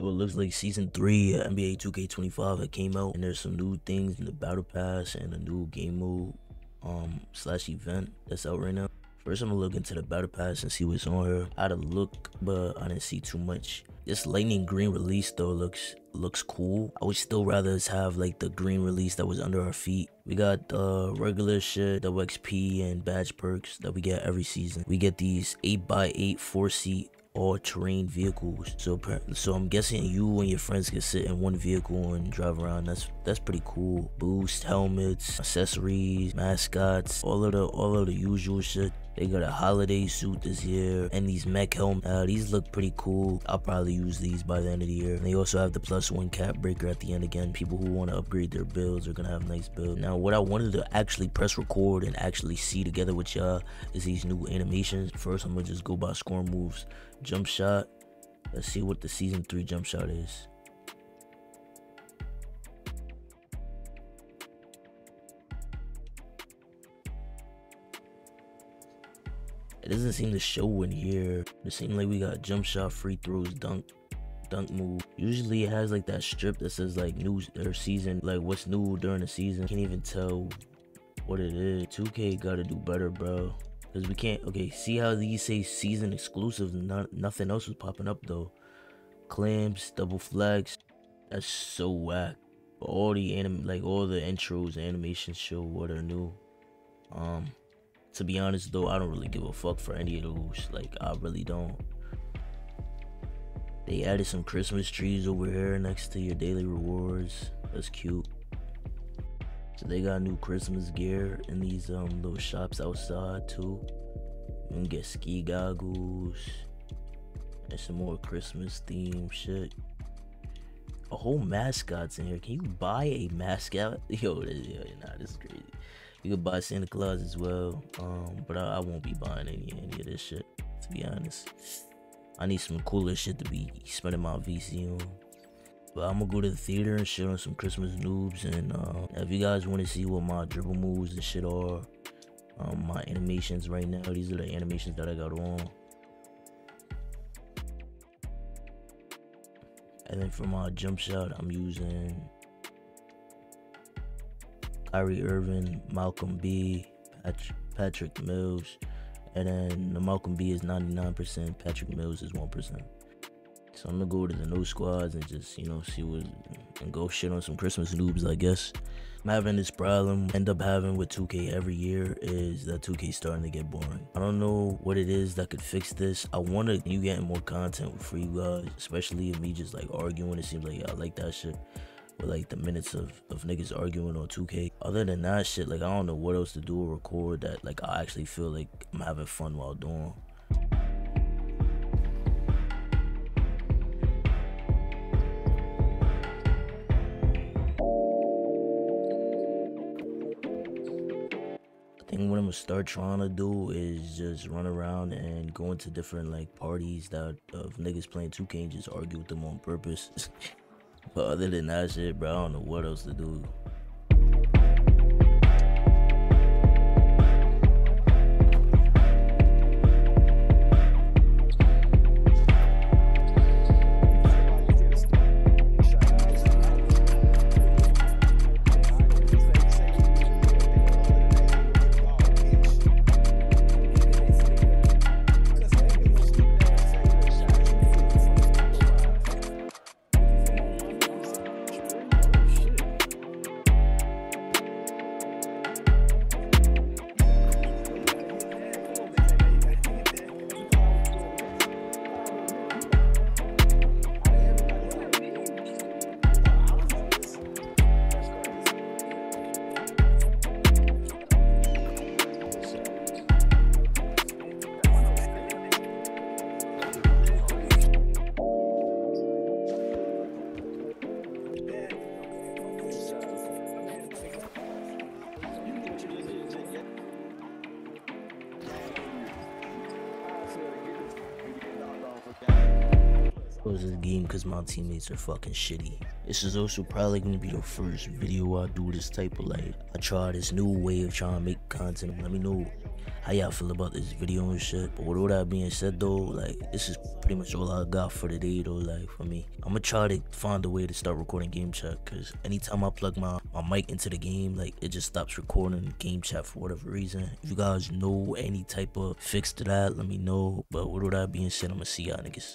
So it looks like season 3 NBA 2K25 that came out, and there's some new things in the battle pass and a new game mode slash event that's out right now. First, I'm gonna look into the battle pass and see what's on here. I had a look, but I didn't see too much. This lightning green release though looks cool. I would still rather have like the green release that was under our feet. We got the regular shit, double XP and badge perks that we get every season. We get these 8x8 4-seat all-terrain vehicles. So I'm guessing you and your friends can sit in one vehicle and drive around. That's pretty cool. Boost, helmets, accessories, mascots, all of the usual shit. They got a holiday suit this year and these mech helmets. These look pretty cool. I'll probably use these by the end of the year. And they also have the +1 cap breaker at the end again. People who want to upgrade their builds are gonna have nice builds. Now, what I wanted to actually press record and actually see together with y'all is these new animations. First, I'm gonna just go by score moves. Jump shot. Let's see what the season 3 jump shot is. It doesn't seem to show in here. It seems like we got jump shot, free throws, dunk move. Usually it has like that strip that says like new or season, like what's new during the season. Can't even tell what it is. 2K gotta do better, bro, because we can't. Okay, see how these say season exclusive? Nothing else was popping up though. Clamps, double flex. That's so whack. But all the all the intros and animations show what are new. To be honest though, I don't really give a fuck for any of those. Like, I really don't. They added some Christmas trees over here next to your daily rewards. That's cute. So they got new Christmas gear in these little shops outside too. You can get ski goggles and some more Christmas themed shit. A whole mascot's in here. Can you buy a mascot? Yo, nah, this is crazy. You could buy Santa Claus as well, but I won't be buying any of this shit, to be honest. I need some cooler shit to be spending my VC on. But I'm gonna go to the theater and shit on some Christmas noobs, and if you guys want to see what my dribble moves and shit are, my animations right now, these are the animations that I got on. And then for my jump shot, I'm using Kyrie Irving, Malcolm B, Patrick Mills, and then the Malcolm B is 99%, Patrick Mills is 1%. So I'm gonna go to the new squads and just, you know, see what, and go shit on some Christmas noobs, I guess. I'm having this problem I end up having with 2K every year is that 2K starting to get boring. I don't know what it is that could fix this. I want to you getting more content for you guys, especially me just like arguing. It seems like y'all like that shit. With like the minutes of niggas arguing on 2K. Other than that shit, like I don't know what else to do or record that like I actually feel like I'm having fun while doing. I think what I'm gonna start trying to do is just run around and go into different like parties that of niggas playing 2K and just argue with them on purpose. But other than that shit, bro, I don't know what else to do. This game because my teammates are fucking shitty. This is also probably gonna be the first video I do this type of like I try this new way of trying to make content. Let me know how y'all feel about this video and shit. But with all that being said though, like, this is pretty much all I got for today though. Like, for me, I'ma try to find a way to start recording game chat, because anytime I plug my mic into the game, like, it just stops recording game chat for whatever reason. If you guys know any type of fix to that, let me know. But with all that being said, I'ma see y'all niggas.